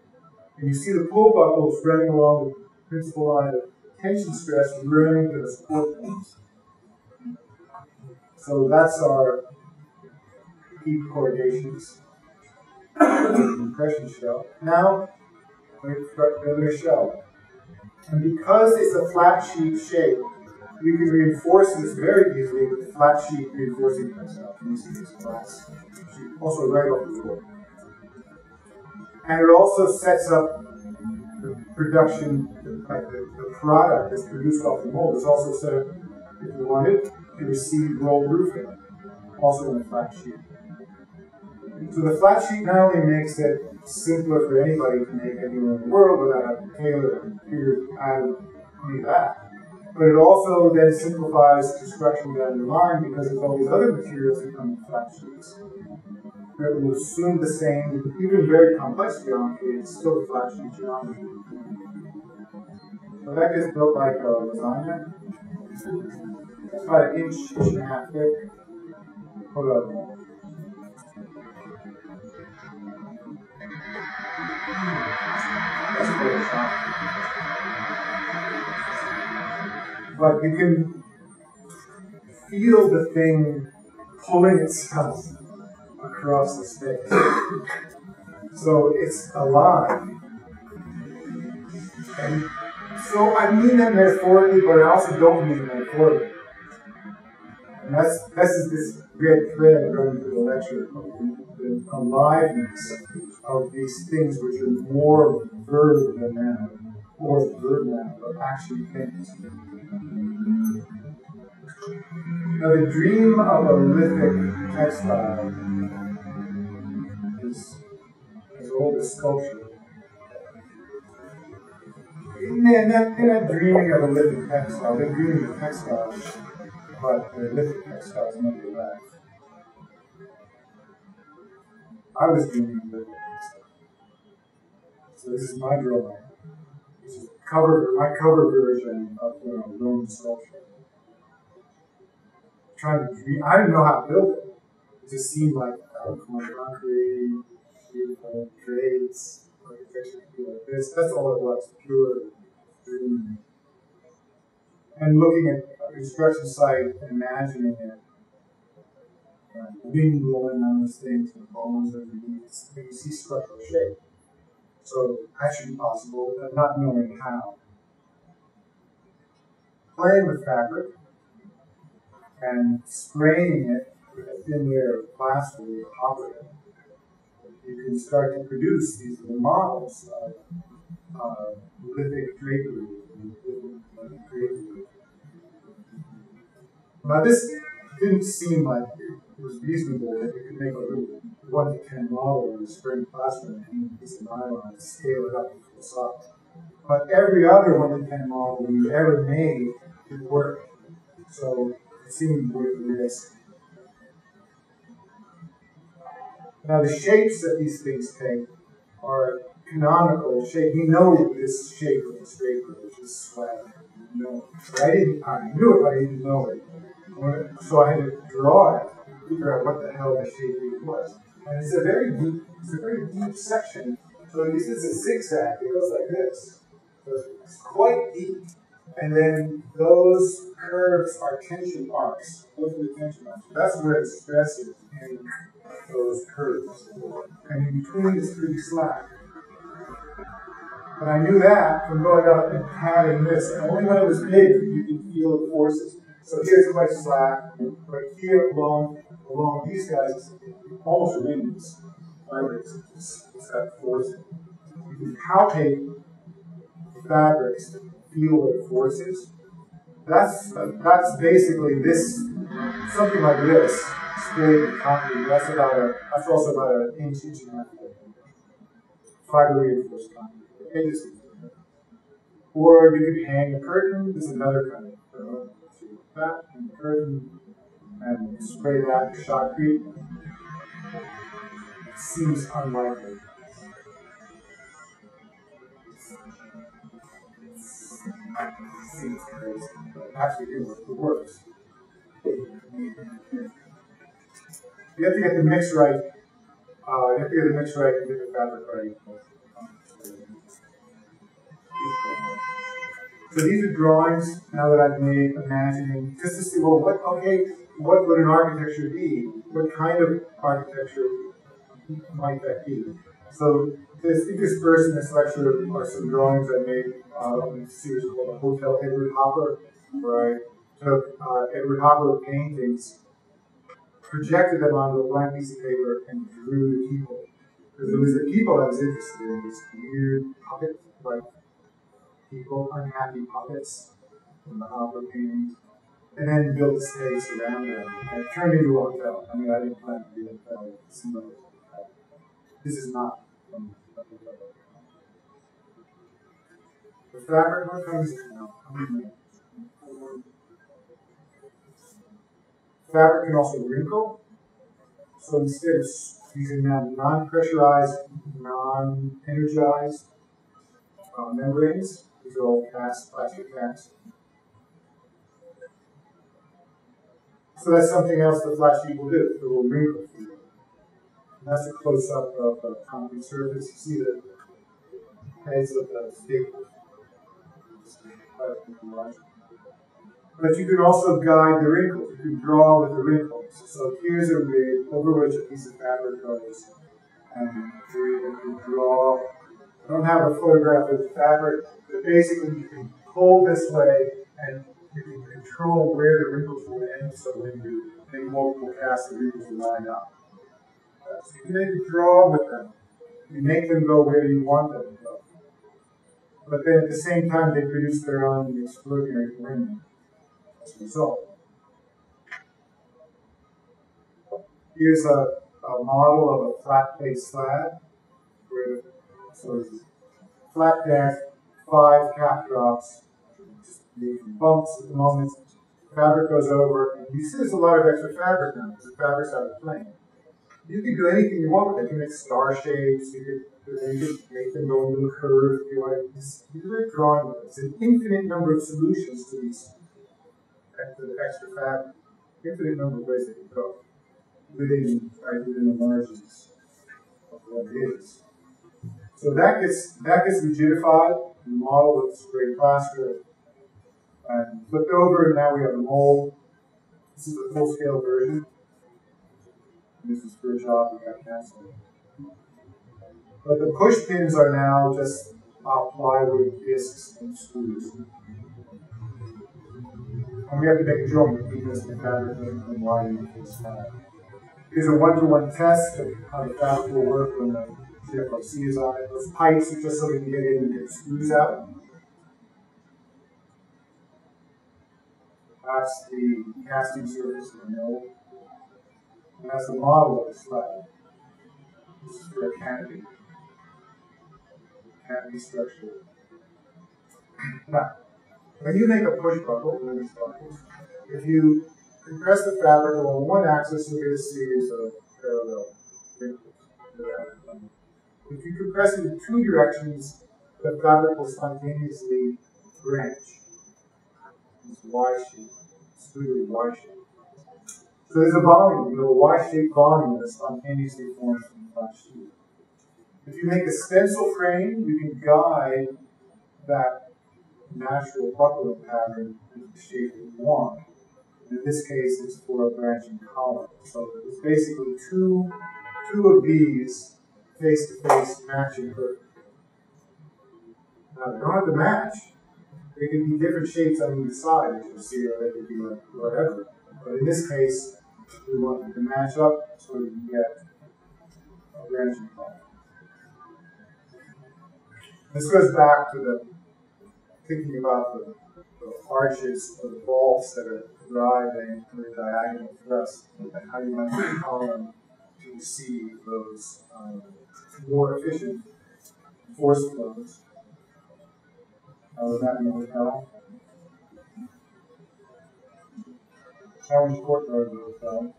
And you see the pole buckles running along the principal line of tension stress from running to the support points. So that's our deep corrugations compression shell. Now we construct another shell. And because it's a flat sheet shape, we can reinforce this very easily with the flat sheet reinforcing itself. In this case, glass sheet, also right off the floor. And it also sets up the production, the product that's produced off the mold is also set up, if you want it, to receive rolled roofing, also in the flat sheet. So the flat sheet not only makes it simpler for anybody to make anywhere in the world without having to tailor and figure out how to do that, but it also then simplifies construction down the line because there's all these other materials that come in flat sheets. It will assume the same, even very complex geometry, it's still a flat sheet geometry. So that gets built like a lasagna. It's about an inch and a half thick. Hold on. That's a good shot. But you can feel the thing pulling itself across the space. So it's alive. And so I mean that metaphorically, but I also don't mean that metaphorically. And that's this red thread running through the lecture. The aliveness of these things, which are more verb than noun, or verb noun, but actually things. Now, the dream of a lithic textile is as old as sculpture. Man, they're not dreaming of a lithic textile, they're dreaming of textiles, but the lithic textiles might be alive. I was dreaming of it. So this is my drawing. This is my cover version of the Roman sculpture. I'm trying to dream. I didn't know how to build it. It just seemed like concrete, beautiful grades, architecture could be like this. That's all it was, pure dreaming. And looking at a construction site and imagining it. Wind blowing on those things and bones underneath, you see structural shape. So that should be possible, but not knowing how. Playing with fabric and spraying it with a thin layer of plaster or copper, you can start to produce these little models of lithic drapery and lithic drapery. Now this didn't seem like it was reasonable that you could make a little 1 to 10 model in a spring classroom and a piece of nylon and scale it up to full size. But every other 1 to 10 model you ever made did work. So it seemed worth the risk. Now, the shapes that these things take are canonical shape. We know this shape of this drapery, which is slat. I knew it, but I didn't know it. So I had to draw it, figure out what the hell the shape was. And it's a very deep section. So this is a zigzag. It goes like this. So it's quite deep. And then those curves are tension arcs. Those are the tension arcs. That's where the stress is in those curves. And in between is pretty slack. But I knew that from going up and padding this. And only when it was big you could feel the forces. So here's much slack, but here along these guys, almost rings. It's that force. You can palpate the fabrics. Feel what the force is. That's basically this, something like this, straight and concrete. That's also about an inch and a half. Fiber reinforced concrete. Or you could hang a curtain. This is another kind of curtain. That and the curtain and spray that to shotcrete. It seems unlikely. Seems crazy, but actually it works. You have to get the mix right. You have to get the mix right and get the fabric right. So these are drawings now that I've made, imagining, just to see, well, what would an architecture be? What kind of architecture might that be? So this interspersed in this lecture are some drawings I made in a series called Hotel Edward Hopper, where I took Edward Hopper paintings, projected them onto a blank piece of paper, and drew the people. Because it was the people I was interested in, these weird puppet-like people, unhappy puppets from the Hopper paintings, and then built a space around them. And it turned into a hotel. I mean, I didn't plan to do that, but it's another hotel. This is not. The fabric, what comes now? Fabric can also wrinkle. So instead of using that non-pressurized, non-energized membranes, these are all cast, plastic cast. So that's something else the flash sheet will do. It will wrinkle for you. That's a close-up of a concrete surface. You see the heads of the staples. But you can also guide the wrinkles. You can draw with the wrinkles. So here's a ridge over which a piece of fabric goes. And you're able to draw. I don't have a photograph of the fabric, but basically you can pull this way and you can control where the wrinkles will end. So when you make multiple casts, the wrinkles will line up. So you can draw with them. You make them go where you want them to go. But then at the same time, they produce their own extraordinary wind as a result. Here's a model of a flat plate slab with sort of flat dash, 5 cap drops, the bumps at the moment. Fabric goes over, and you see there's a lot of extra fabric now because the fabric's out of plane. You can do anything you want with it. You can make star shapes, you could make them go into a curve if you want. You're drawing with it. It's an infinite number of solutions to these extra fabric. Infinite number of ways that you go within the margins of what it is. So that gets rigidified and modeled with spray plaster and flipped over, and now we have a mold. This is a full-scale version. This is for a job we got canceled. But the push pins are now just plywood discs and screws. And we have to make a joint because the fabric doesn't widen into this fabric. Here's a one-to-one test of how the fabric will work when the GFOC is on it. Those pipes are just so we can get in and get screws out. That's the casting surface of the mill. And that's the model of the slab. This is for a canopy. Canopy structure. Now, when you make a push buckle, if you compress the fabric along one axis, you get a series of parallel wrinkles. direction. If you compress it in two directions, the fabric will spontaneously branch. It's Y-shaped. It's really Y-shaped. So there's a volume, a little Y-shaped volume that spontaneously forms from the sheet. If you make a stencil frame, you can guide that natural buckling pattern into the shape that you want. In this case, it's for a branching column. So it's basically two of these face-to-face matching curves. Now, they don't have to match. They can be different shapes on either side, as you'll see, or they could be like whatever. But in this case, we want them to match up so we can get a branching column. This goes back to the thinking about the arches or the vaults that are driving the diagonal thrust, and how you might make a column to receive those more efficient force flows. That in the hotel. Challenge courtyard of the hotel.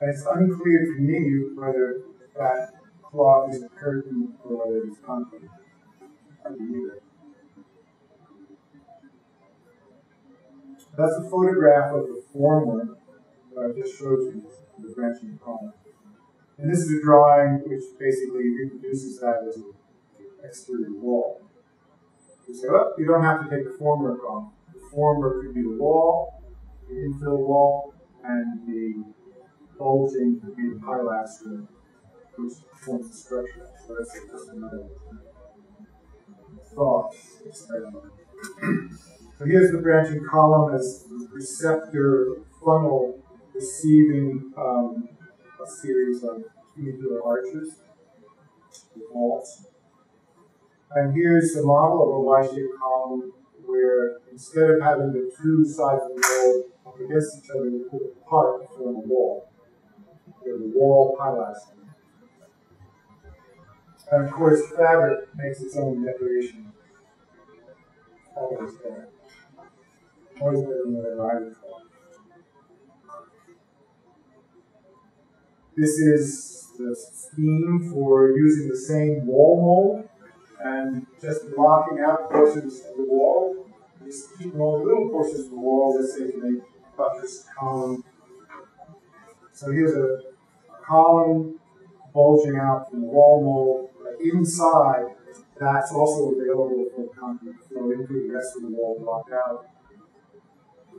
And it's unclear to me whether that cloth is a curtain or whether it's concrete. I don't know either. That's a photograph of the formwork that I just showed you, the branching column. And this is a drawing which basically reproduces that as an exterior wall. You say, well, you don't have to take the formwork off. The formwork could be the wall, the infill wall, and the bulging could be the pilaster, which forms the structure. So that's just another thought experiment. So here's the branching column as the receptor funnel receiving a series of tubular arches, the vaults. And here's the model of a Y-shaped column where instead of having the two sides of the wall up against each other, you put it apart to form a wall. You have the wall pilaster. And of course, fabric makes its own decoration. Always there. Always better than whatever I recall. This is the scheme for using the same wall mold and just blocking out portions of the wall. Just keeping all the little portions of the wall, let's say, to make a buttress column. So here's a column bulging out from the wall mold. But inside, that's also available for concrete to flow into the rest of the wall blocked out.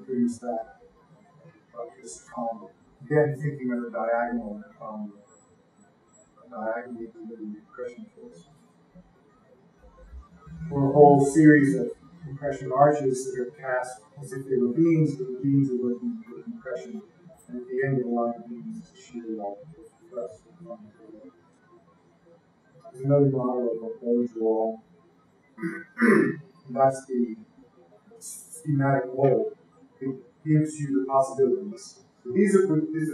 Produce that buttress column. Again, thinking of the diagonal diagonally delivered compression force. Or a whole series of compression arches that are cast as if they were beams, but the beams are working for compression. And at the end of the line of beams is shear off the thrust of the line. There's another model of a bulge wall. And that's the schematic wall. It gives you the possibilities. So these are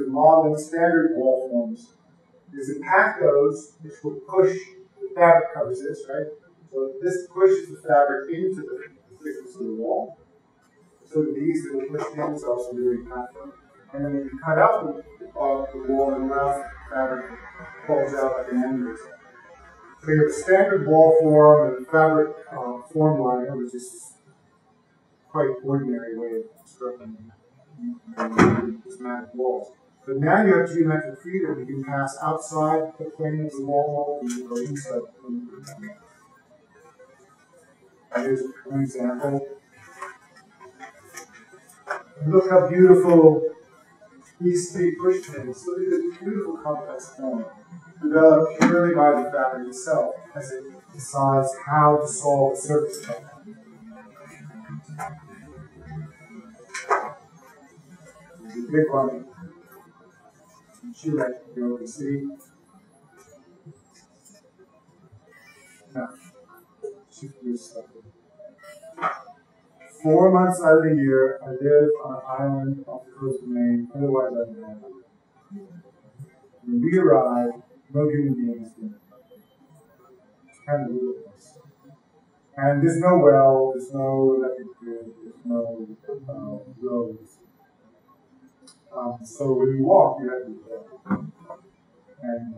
modeling standard wall forms. There's a pactos, which will push the fabric covers this, right? So this pushes the fabric into the thickness of the wall. So these that will push in is also really packed. And then when you cut out the wall and allow the fabric falls out like an end result. So you have a standard wall form and a fabric form liner, which is quite an ordinary way of constructing prismatic walls. But now you have geometric freedom. You can pass outside the plane of the wall and go inside the plane of the wall. Here's one example. Look how beautiful these three pushpins. Look at this beautiful complex form developed purely by the fabric itself as it decides how to solve the surface problem. There's a big one. She likes to be able to see. Yeah. She produced stuff. 4 months out of the year, I live on an island off the coast of Maine, otherwise I'm dead. When we arrive, no human beings do. It's kind of ludicrous. And there's no well, there's no electric grid, there's no roads. So when you walk, you have to be dead. And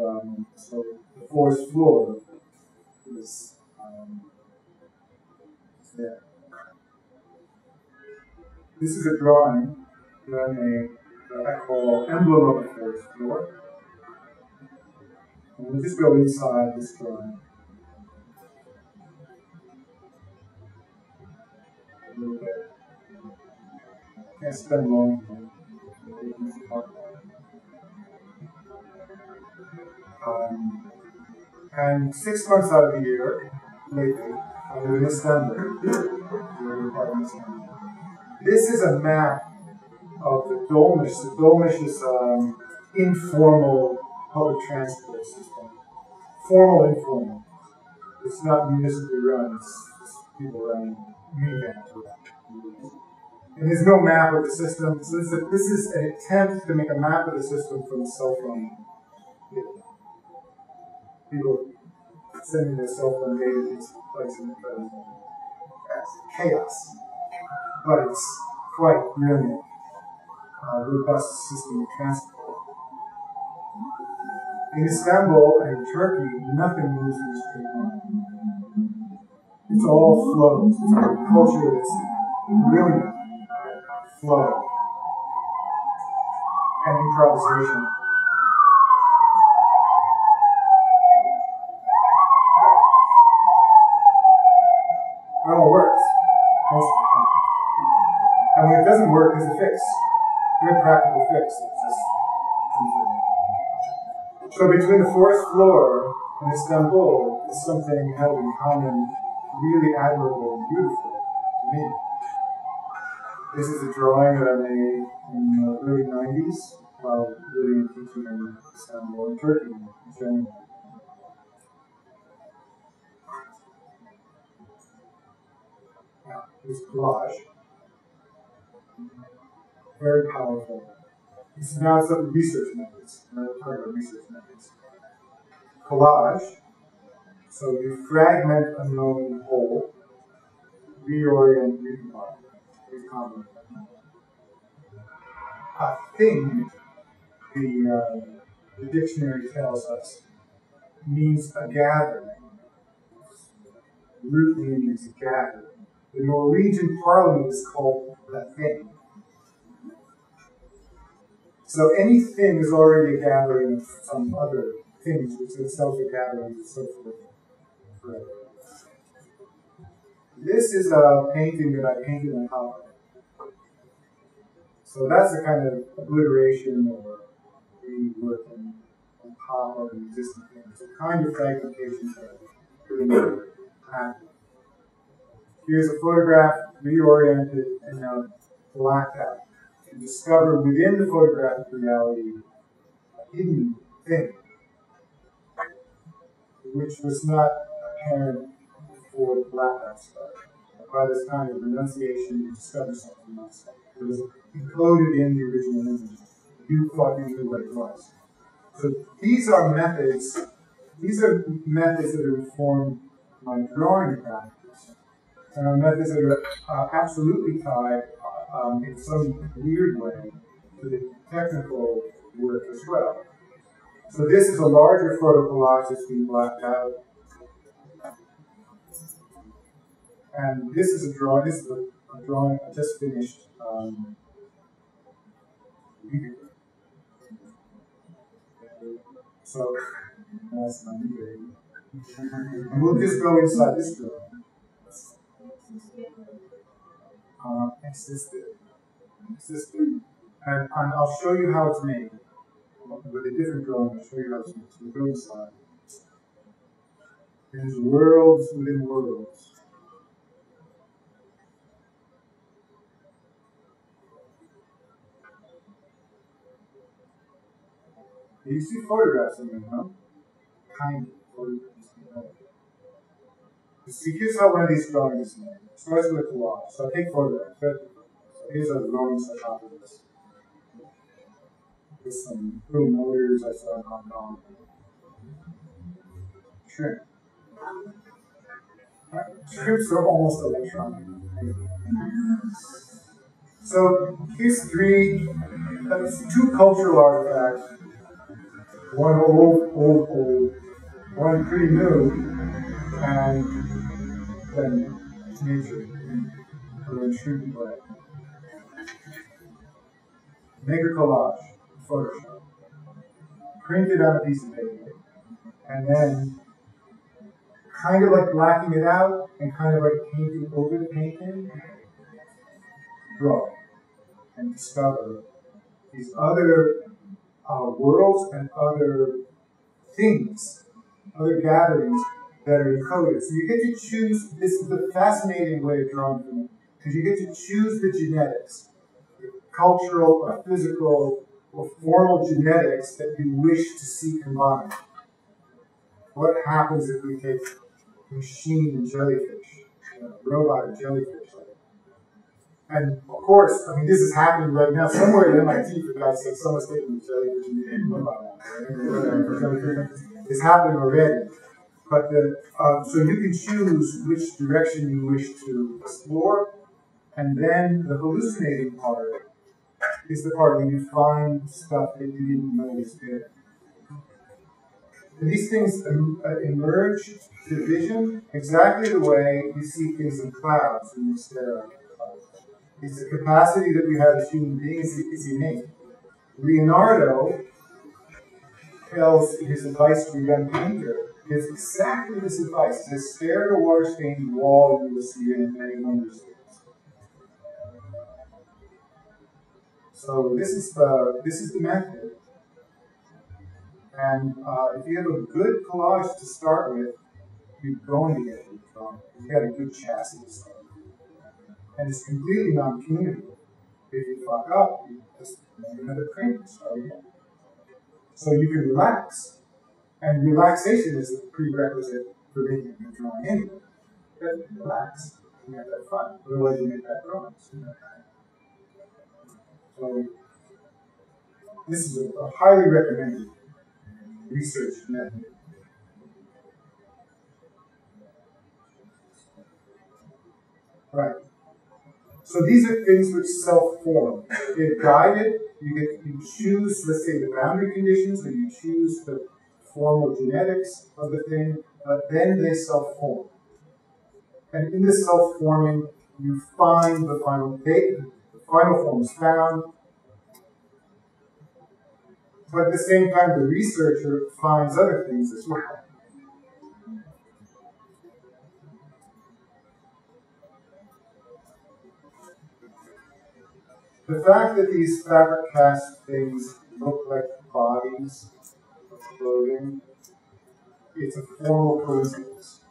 so the fourth floor is there. This is a drawing done that I call emblem of the fourth floor. And we'll just go inside this drawing. A little bit. Can't spend long time. And 6 months out of the year, lately, I live in Istanbul. This is a map of the Dolmuş. The Dolmuş is an informal public transport system. Formal, informal. It's not municipally run, it's people running me. And there's no map of the system. So this is an attempt to make a map of the system from the cell phone. People sending their cell phone data to these places in the present. That's chaos. But it's quite brilliant, robust system of transport. In Istanbul and Turkey, nothing moves in a straight line. It's all flows. It's a culture that's brilliant flow and improvisation. It all works most of the time. And when it doesn't work, there's a fix. There's a practical fix that just comes in. So between the fourth floor and Istanbul is something held in common, really admirable and beautiful to me. This is a drawing that I made in the early 90s while living and teaching in Istanbul and Turkey in January. Now, this collage. Very powerful. This is now some research methods. We're talking about research methods. Collage. So you fragment a known whole, reorient, recombine. A thing, the dictionary tells us, means a gathering. Root means a gathering. The Norwegian parliament is called the thing. So any thing is already a gathering of some other things, which is itself a gathering and so forth forever. This is a painting that I painted on top of it. So that's the kind of obliteration or rework on top of an existing thing. It's a kind of fragmentation that really happened. Here's a photograph, reoriented and now blacked out. You discover within the photographic reality a hidden thing, which was not apparent before the blackout started. By this kind of renunciation, you discover something else. It was encoded in the original image. You thought you knew what it was. So these are methods that have informed my drawing practice. And are methods that are absolutely tied in some weird way to the technical work as well. So this is a larger photo collage that's been blacked out. And this is a drawing. This is a drawing I just finished a week ago. So that's my new day. And we'll just go inside this drawing. And I'll show you how it's made. With a different drawing, I'll show you how it's made. So we'll go inside. There's worlds within worlds. You see photographs in there, huh? Kind of photographs. You see, here's how one of these drawings is made. It starts with a collage. So I take photographs. So here's a drawing set up of this. There's some little motors I saw in Hong Kong. Shrimp. Shrimps are almost electronic. So here's two cultural artifacts. one old, one pretty new, and then nature and shooting black. Make a collage, Photoshop. Print it on a piece of paper, and then kind of like blacking it out and kind of like painting over the painting. Draw and discover these other worlds and other things, other gatherings that are encoded. So you get to choose, this is the fascinating way of drawing for me, because you get to choose the genetics, the cultural or physical or formal genetics that you wish to see combined. What happens if we take machine and jellyfish, robot and jellyfish? And of course, I mean, this is happening right now somewhere in MIT, for God's sake, someone's taking the jellyfish and robot. It's happening already. But the, so you can choose which direction you wish to explore, and then the hallucinating part is the part where you find stuff that you didn't notice there. And these things emerge to vision exactly the way you see things in clouds when you stare at clouds. It's the capacity that we have as human beings is innate. Leonardo tells his advice to a young painter. It's exactly this advice. Just stare at a water-stained wall, you will see it in many wonders. So this is the method. And if you have a good collage to start with, you're going to get it. You've got a good chassis to start with. And it's completely non-communicable. If you fuck up, you just make another print and start again. So you can relax. And relaxation is the prerequisite for making a drawing anyway. You have to relax. You have to have fun. Otherwise, you make that drawing. So, this is a highly recommended research method. Right. So these are things which self-form. They're guided. You choose, let's say, the boundary conditions, or you choose the formal genetics of the thing, but then they self-form. And in this self-forming, you find the final date, the final form is found, but at the same time, the researcher finds other things as well. The fact that these fabric cast things look like bodies, clothing, it's a formal coincidence.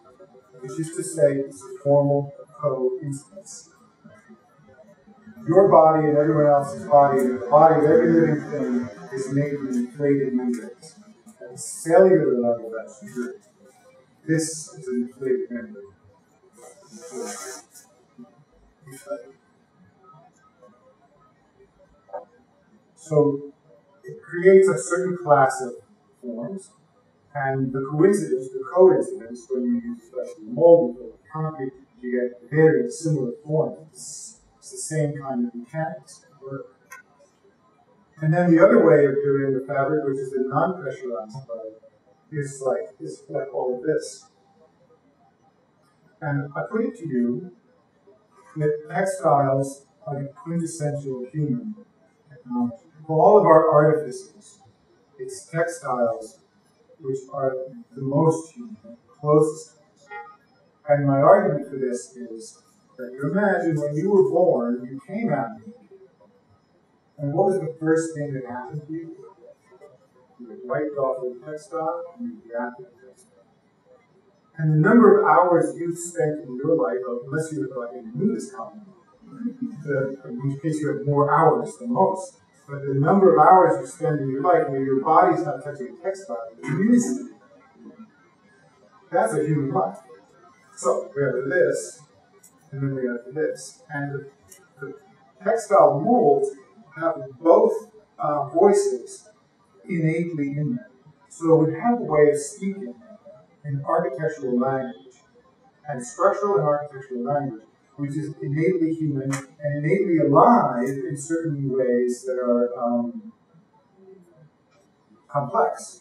Which is to say, it's a formal coincidence. Your body and everyone else's body, and the body of every living thing, is made with inflated membranes. At a cellular level, that's true. This is an inflated membrane. So, it creates a certain class of forms, and the coincidence, the coincidence, when you use especially mold or concrete, you get very similar forms. It's the same kind of mechanics at work. And then the other way of doing the fabric, which is the non-pressurized fabric, is like all of this. And I put it to you that textiles are the quintessential human technology. For all of our artifices, it's textiles which are the most human, closest. And my argument for this is that you imagine when you were born, you came out, and what was the first thing that happened to you? You were wiped off with a textile, and you wrapped in a textile. And the number of hours you spent in your life, unless you were like in the news company, in which case you have more hours than most, but the number of hours you spend in your life where your body's not touching a textile, that's a human life. So we have this, and then we have this. And the textile molds have both voices innately in them. So we have a way of speaking in architectural language, and structural and architectural language, which is innately human and innately alive in certain ways that are complex.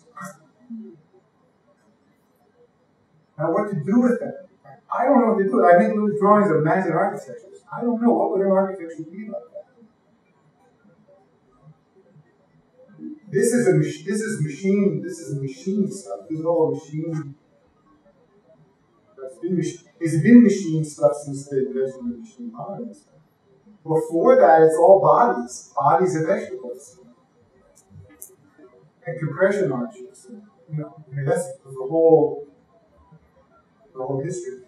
and what to do with them. I don't know what to do. I make little drawings of imagined architectures. I don't know. What would an architecture be like that? This is machine stuff. This is all machine. It's been machine stuff since the invention of machine models. Before that, it's all bodies. Bodies of vegetables. And compression arches. You know, I mean, that's the whole history.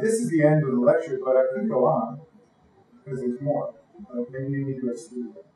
This is the end of the lecture, but I could go on, because there's more. Maybe you need to exclude that.